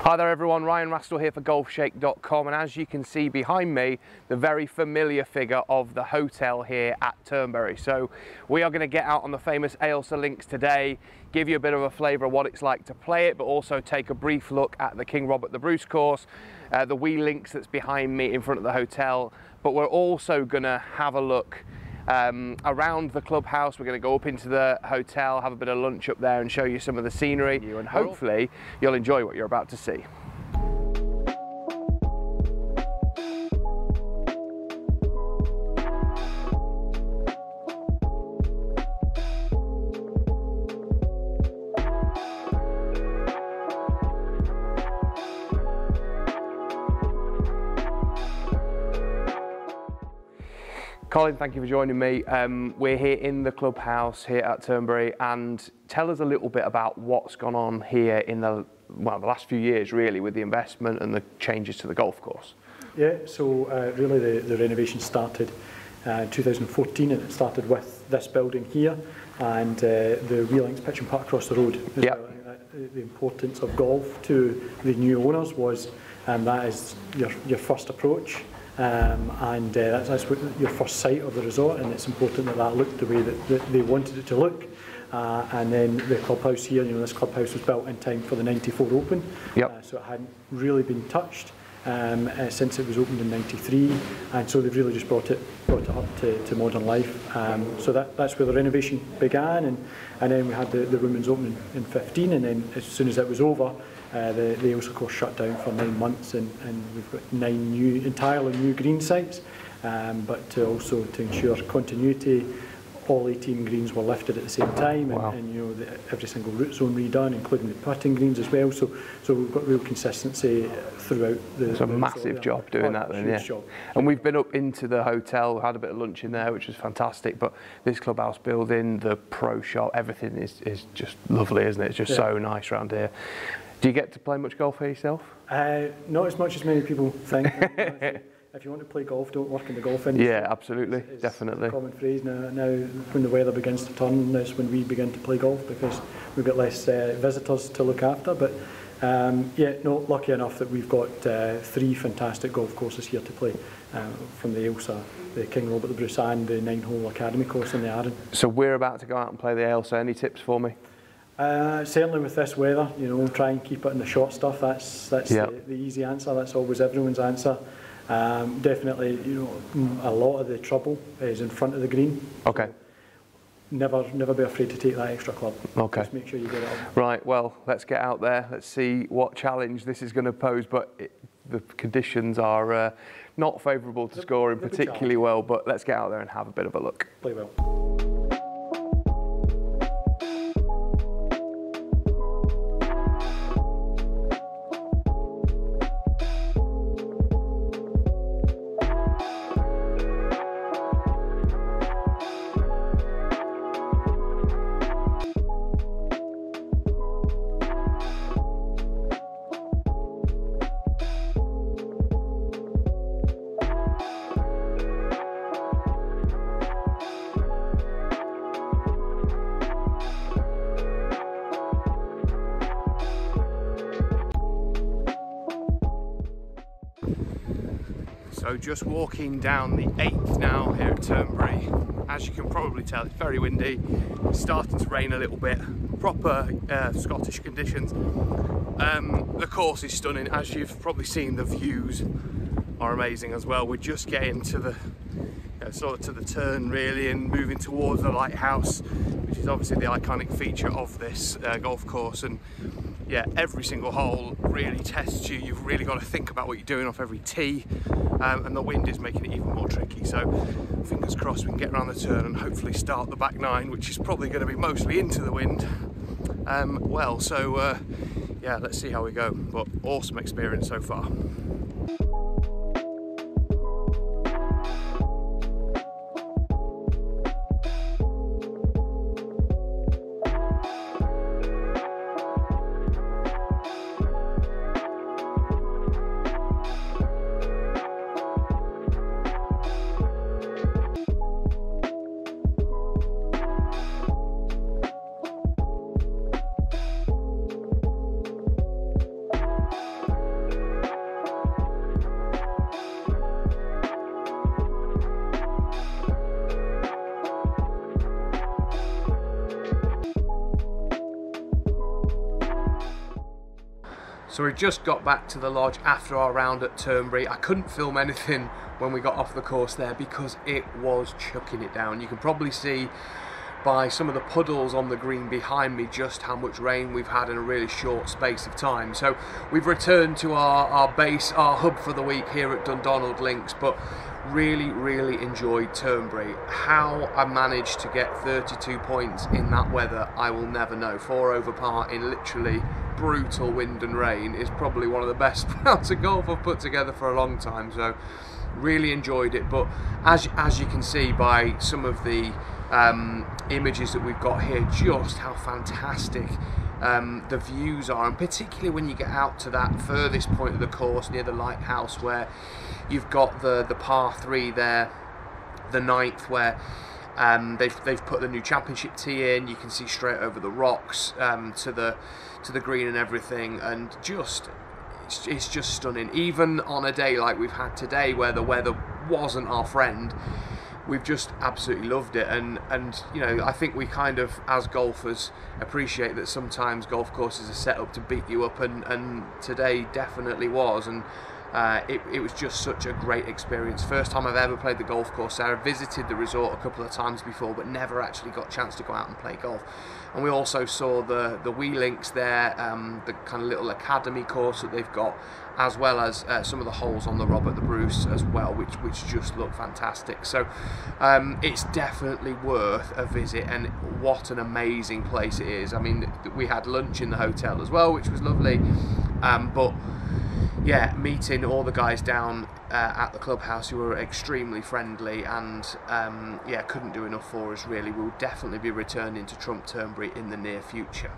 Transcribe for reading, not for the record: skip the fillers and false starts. Hi there everyone, Ryan Rastell here for golfshake.com, and as you can see behind me, the very familiar figure of the hotel here at Turnberry. So we are going to get out on the famous Ailsa links today, give you a bit of a flavour of what it's like to play it, but also take a brief look at the King Robert the Bruce course, the wee links that's behind me in front of the hotel. But we're also going to have a look around the clubhouse. We're going to go up into the hotel, have a bit of lunch up there and show you some of the scenery, and hopefully you'll enjoy what you're about to see. Colin, thank you for joining me. We're here in the clubhouse here at Turnberry, and tell us a little bit about what's gone on here in the last few years really, with the investment and the changes to the golf course. Yeah, so really the renovation started in 2014, and it started with this building here and the wee links pitch and putt across the road. Yep. Well, I think that the importance of golf to the new owners was, and that is your first approach. That's your first sight of the resort, and it's important that that looked the way that they wanted it to look. And then the clubhouse here, this clubhouse was built in time for the '94 Open. Yep. So it hadn't really been touched since it was opened in '93, and so they've really just brought it up to modern life. So that's where the renovation began, and then we had the Women's Open in '15, and then as soon as it was over, the Ailsa course shut down for 9 months, and we've got 9 entirely new green sites, but to ensure continuity, all 18 greens were lifted at the same time. Wow. And every single route zone redone, including the putting greens as well, so we've got real consistency throughout the... It's a massive job doing that then, yeah. Job. And we've been up into the hotel, had a bit of lunch in there, which was fantastic, but this clubhouse building, the pro shop, everything is just lovely, isn't it? It's just so nice around here. Do you get to play much golf here yourself? Not as much as many people think. If you want to play golf, don't work in the golf industry. Yeah, absolutely, it's definitely. It's a common phrase now. When the weather begins to turn, that's when we begin to play golf, because we've got less visitors to look after. But lucky enough that we've got 3 fantastic golf courses here to play, from the Ailsa, the King Robert the Bruce, and the 9-hole academy course in the Arran. So we're about to go out and play the Ailsa. Any tips for me? Certainly with this weather, try and keep it in the short stuff. That's yep. the easy answer. That's always everyone's answer. Definitely, a lot of the trouble is in front of the green. Okay. Never be afraid to take that extra club. Okay. Just make sure you get it up. Right. Well, let's get out there. Let's see what challenge this is going to pose. But the conditions are not favourable to scoring particularly well. But let's get out there and have a bit of a look. Play well. So just walking down the 8th now here at Turnberry. As you can probably tell, it's very windy, it's starting to rain a little bit, proper Scottish conditions. The course is stunning, as you've probably seen. The views are amazing as well. We're just getting to the to the turn really, and moving towards the lighthouse, which is obviously the iconic feature of this golf course. And yeah, every single hole really tests you. You've really got to think about what you're doing off every tee, and the wind is making it even more tricky. So fingers crossed we can get around the turn and hopefully start the back nine, which is probably going to be mostly into the wind. Yeah, let's see how we go, but awesome experience so far. So we just got back to the lodge after our round at Turnberry. I couldn't film anything when we got off the course there because it was chucking it down. You can probably see by some of the puddles on the green behind me just how much rain we've had in a really short space of time. So we've returned to our base, our hub for the week here at Dundonald Links, but really enjoyed Turnberry. How I managed to get 32 points in that weather, I will never know. 4 over par in literally brutal wind and rain is probably one of the best rounds of golf I've put together for a long time, so really enjoyed it. But as you can see by some of the images that we've got here, just how fantastic the views are, and particularly when you get out to that furthest point of the course near the lighthouse where you've got the par 3 there, the 9th, where they've put the new championship tee in. You can see straight over the rocks to the green and everything, and just it's just stunning. Even on a day like we've had today where the weather wasn't our friend, we've just absolutely loved it. And you know, I think we kind of, as golfers, appreciate that sometimes golf courses are set up to beat you up, and today definitely was. And it was just such a great experience. First time I've ever played the golf course. I visited the resort a couple of times before, but never actually got a chance to go out and play golf. And we also saw the Wee Links there, the kind of little academy course that they've got, as well as some of the holes on the Robert the Bruce as well, which just look fantastic. So it's definitely worth a visit, and what an amazing place it is. I mean, we had lunch in the hotel as well, which was lovely, but yeah, meeting all the guys down at the clubhouse who were extremely friendly, and yeah, couldn't do enough for us really. We'll definitely be returning to Turnberry in the near future.